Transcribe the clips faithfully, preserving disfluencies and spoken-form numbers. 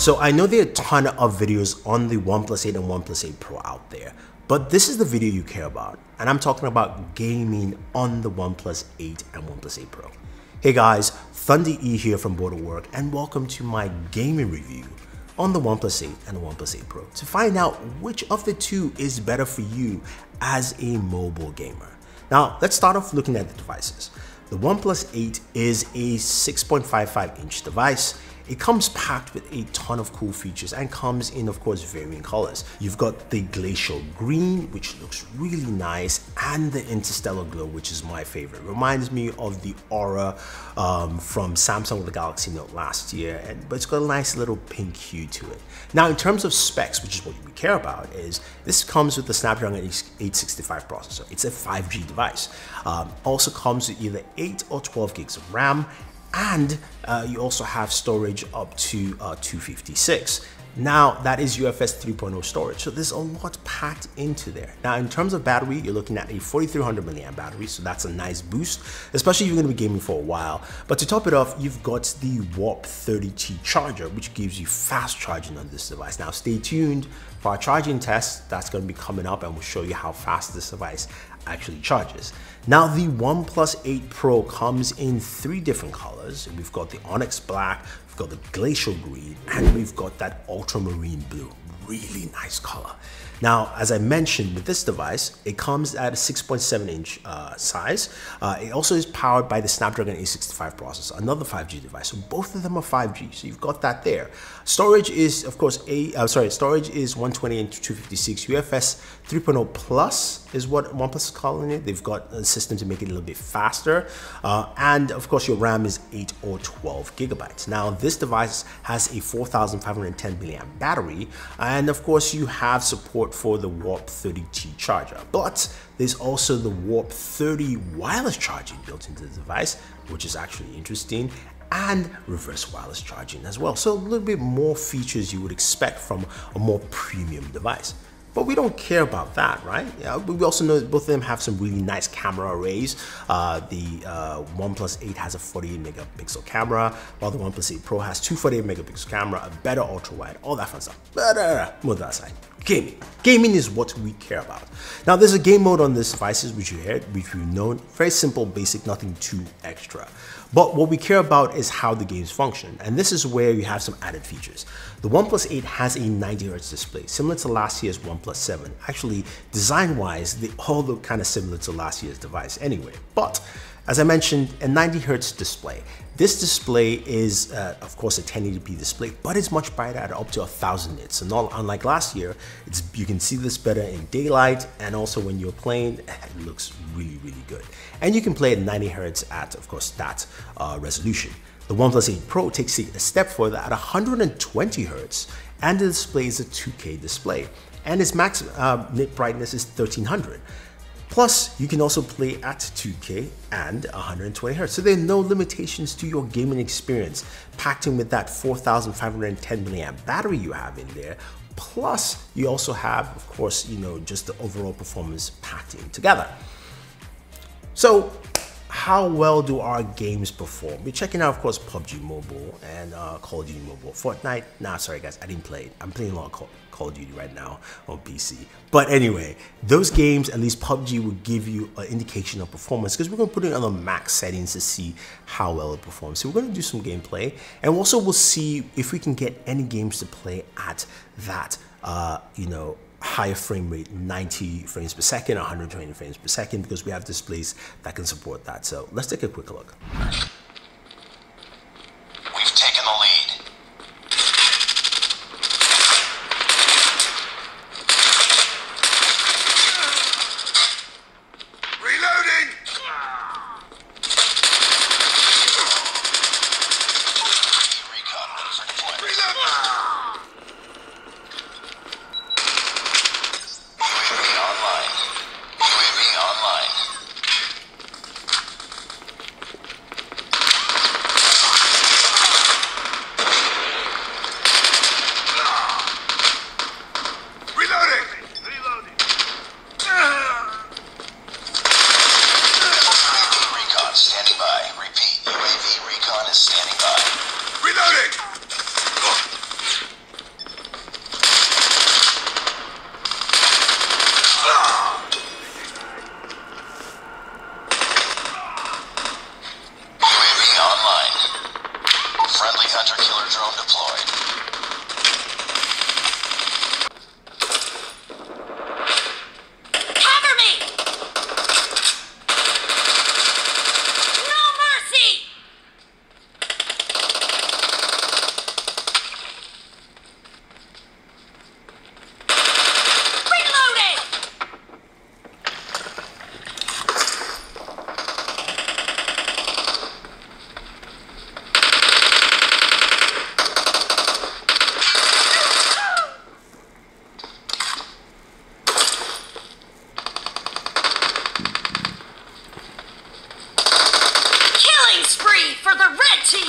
So I know there are a ton of videos on the OnePlus eight and OnePlus eight Pro out there, but this is the video you care about, and I'm talking about gaming on the OnePlus eight and OnePlus eight Pro. Hey guys, Thunder E here from Board of Work, and welcome to my gaming review on the OnePlus eight and the OnePlus eight Pro to find out which of the two is better for you as a mobile gamer. Now, let's start off looking at the devices. The OnePlus eight is a six point five five inch device. It comes packed with a ton of cool features and comes in, of course, varying colors. You've got the glacial green, which looks really nice, and the interstellar glow, which is my favorite. Reminds me of the Aura um, from Samsung with the Galaxy Note last year, and, but it's got a nice little pink hue to it. Now, in terms of specs, which is what we care about, is this comes with the Snapdragon eight sixty-five processor. It's a five G device. Um, also comes with either eight or twelve gigs of RAM, and uh, you also have storage up to uh, two fifty-six. Now, that is U F S three point oh storage, so there's a lot packed into there. Now, in terms of battery, you're looking at a forty-three hundred milliamp battery, so that's a nice boost, especially if you're gonna be gaming for a while. But to top it off, you've got the Warp thirty T charger, which gives you fast charging on this device. Now, stay tuned for our charging test. That's gonna be coming up, and we'll show you how fast this device actually charges. Now, the OnePlus eight Pro comes in three different colors. We've got the onyx black, we've got the glacial green, and we've got that ultramarine blue. Really nice color. Now, as I mentioned, with this device, it comes at a six point seven inch uh, size. Uh, it also is powered by the Snapdragon eight sixty-five processor, another five G device. So both of them are five G. So you've got that there. Storage is, of course, a uh, sorry, storage is one twenty-eight and two fifty-six. U F S three point oh plus is what OnePlus is calling it. They've got a system to make it a little bit faster, uh, and of course, your RAM is eight or twelve gigabytes. Now, this device has a four thousand five hundred ten milliamp battery, and And of course, you have support for the Warp thirty T charger, but there's also the Warp thirty wireless charging built into the device, which is actually interesting, and reverse wireless charging as well. So a little bit more features you would expect from a more premium device. But we don't care about that, right? Yeah, but we also know that both of them have some really nice camera arrays. Uh, the uh, OnePlus eight has a forty-eight megapixel camera, while the OnePlus eight Pro has two forty-eight megapixel camera, a better ultra-wide, all that fun stuff. But uh, move to that side. Gaming. Gaming is what we care about. Now, there's a game mode on this devices, which you heard, which we've known. Very simple, basic, nothing too extra. But what we care about is how the games function, and this is where you have some added features. The OnePlus eight has a ninety hertz display, similar to last year's OnePlus seven. Actually, design-wise, they all look kind of similar to last year's device anyway. But as I mentioned, a ninety hertz display. This display is, uh, of course, a ten eighty p display, but it's much brighter at up to one thousand nits. So not, unlike last year, it's, you can see this better in daylight, and also when you're playing, it looks really, really good. And you can play at ninety hertz at, of course, that uh, resolution. The OnePlus eight Pro takes it a step further at one hundred twenty hertz, and the display is a two K display, and its max uh, nit brightness is thirteen hundred. Plus, you can also play at two K and one hundred twenty hertz. So there are no limitations to your gaming experience, packed in with that four thousand five hundred ten milliamp battery you have in there. Plus, you also have, of course, you know, just the overall performance packed in together. So, how well do our games perform? We're checking out, of course, P U B G Mobile and uh, Call of Duty Mobile. Fortnite, nah, sorry guys, I didn't play it. I'm playing a lot of Call, Call of Duty right now on P C. But anyway, those games, at least P U B G, will give you an indication of performance because we're gonna put it on the max settings to see how well it performs. So we're gonna do some gameplay, and also we'll see if we can get any games to play at that, uh, you know, higher frame rate, ninety frames per second, one hundred twenty frames per second, because we have displays that can support that. So let's take a quick look. We've taken the lead. Reloading! Recon, reloading! Standing by. Repeat. U A V recon is standing by. Reloading! Red team!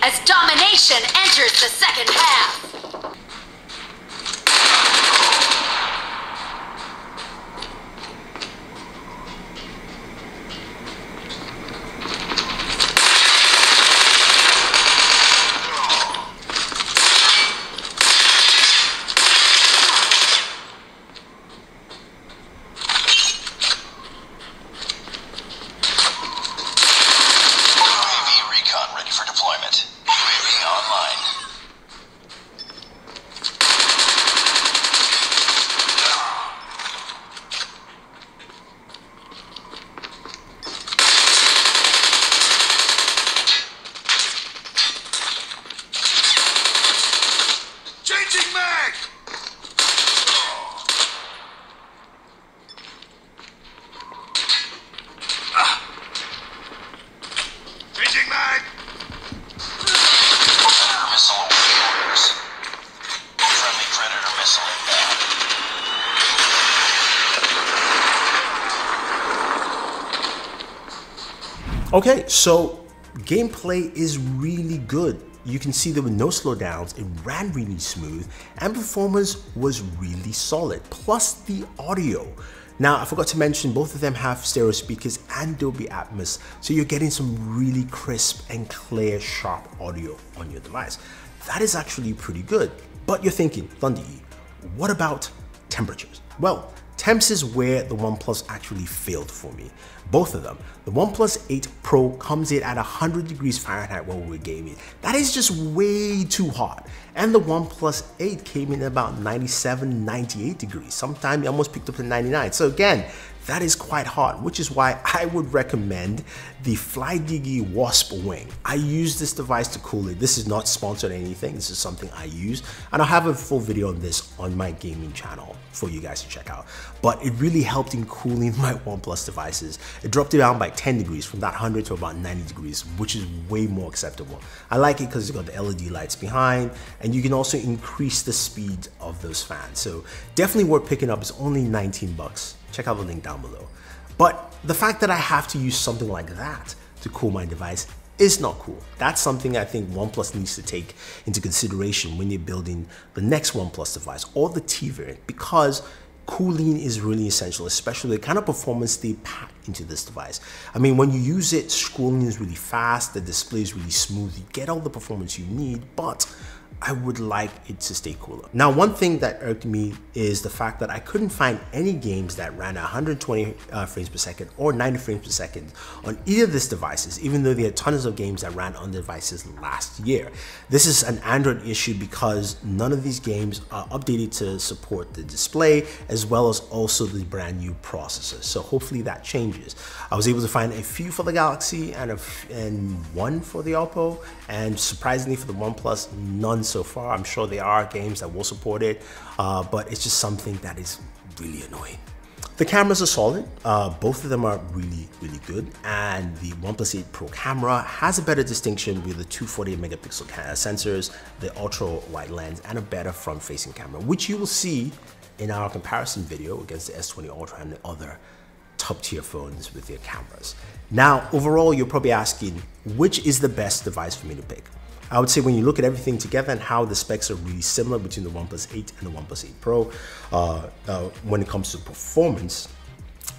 As domination enters the second half. Okay, so gameplay is really good. You can see there were no slowdowns, it ran really smooth, and performance was really solid, plus the audio. Now, I forgot to mention both of them have stereo speakers and Dolby Atmos, so you're getting some really crisp and clear, sharp audio on your device. That is actually pretty good. But you're thinking, Thunder E, what about temperatures? Well, temps is where the OnePlus actually failed for me. Both of them. The OnePlus eight Pro comes in at one hundred degrees Fahrenheit while we're gaming. That is just way too hot. And the OnePlus eight came in about ninety-seven, ninety-eight degrees. Sometimes it almost picked up to ninety-nine. So again, that is quite hot, which is why I would recommend the FlyDigi Wasp Wing. I use this device to cool it. This is not sponsored or anything. This is something I use. And I'll have a full video on this on my gaming channel for you guys to check out. But it really helped in cooling my OnePlus devices. It dropped it down by ten degrees from that one hundred to about ninety degrees, which is way more acceptable. I like it because it's got the L E D lights behind, and you can also increase the speed of those fans. So definitely worth picking up. It's only nineteen bucks. Check out the link down below. But the fact that I have to use something like that to cool my device is not cool. That's something I think OnePlus needs to take into consideration when you're building the next OnePlus device or the T variant, because cooling is really essential, especially the kind of performance they pack into this device. I mean, when you use it, scrolling is really fast, the display is really smooth, you get all the performance you need, but I would like it to stay cooler. Now, one thing that irked me is the fact that I couldn't find any games that ran at one hundred twenty uh, frames per second or ninety frames per second on either of these devices, even though there are tons of games that ran on the devices last year. This is an Android issue because none of these games are updated to support the display, as well as also the brand new processor. So hopefully that changes. I was able to find a few for the Galaxy and, a and one for the Oppo, and surprisingly for the OnePlus, none so far. I'm sure there are games that will support it, uh, but it's just something that is really annoying. The cameras are solid. Uh, both of them are really, really good. And the OnePlus eight Pro camera has a better distinction with the two hundred forty megapixel sensors, the ultra wide lens, and a better front facing camera, which you will see in our comparison video against the S twenty Ultra and the other top tier phones with their cameras. Now, overall, you're probably asking, which is the best device for me to pick? I would say when you look at everything together and how the specs are really similar between the OnePlus eight and the OnePlus eight Pro, uh, uh, when it comes to performance,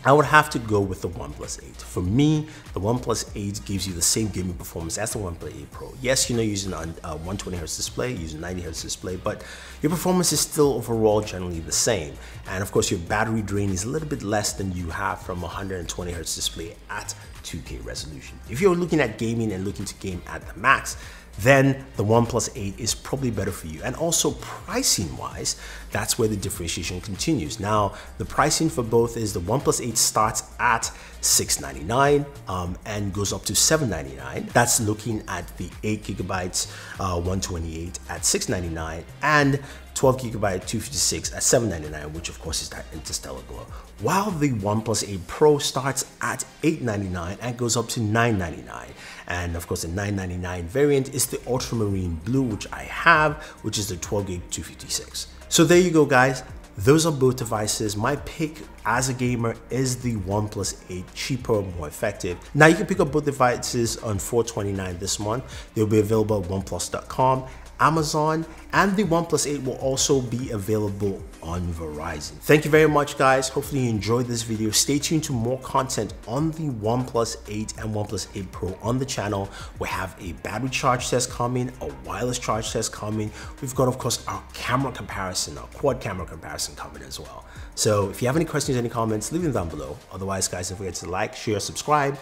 I would have to go with the OnePlus eight. For me, the OnePlus eight gives you the same gaming performance as the OnePlus eight Pro. Yes, you know, using a one hundred twenty hertz display, using ninety hertz display, but your performance is still overall generally the same. And of course, your battery drain is a little bit less than you have from a one hundred twenty hertz display at two K resolution. If you're looking at gaming and looking to game at the max, then the OnePlus eight is probably better for you. And also pricing wise, that's where the differentiation continues. Now, the pricing for both is the OnePlus eight starts at six ninety-nine um, and goes up to seven ninety-nine. That's looking at the eight gigabytes, uh, one twenty-eight at six ninety-nine, and twelve gigabyte two fifty-six at seven ninety-nine, which of course is that interstellar glow. While the OnePlus eight Pro starts at eight ninety-nine and goes up to nine ninety-nine. And of course the nine ninety-nine variant is the ultramarine blue, which I have, which is the twelve gig two fifty-six. So there you go, guys. Those are both devices. My pick as a gamer is the OnePlus eight, cheaper, more effective. Now you can pick up both devices on four twenty-nine this month. They'll be available at OnePlus dot com, Amazon, and the OnePlus eight will also be available on Verizon. Thank you very much, guys. Hopefully you enjoyed this video. Stay tuned to more content on the OnePlus eight and OnePlus eight Pro on the channel. We have a battery charge test coming, a wireless charge test coming. We've got, of course, our camera comparison, our quad camera comparison coming as well. So if you have any questions, any comments, leave them down below. Otherwise, guys, don't forget to like, share, subscribe,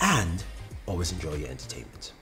and always enjoy your entertainment.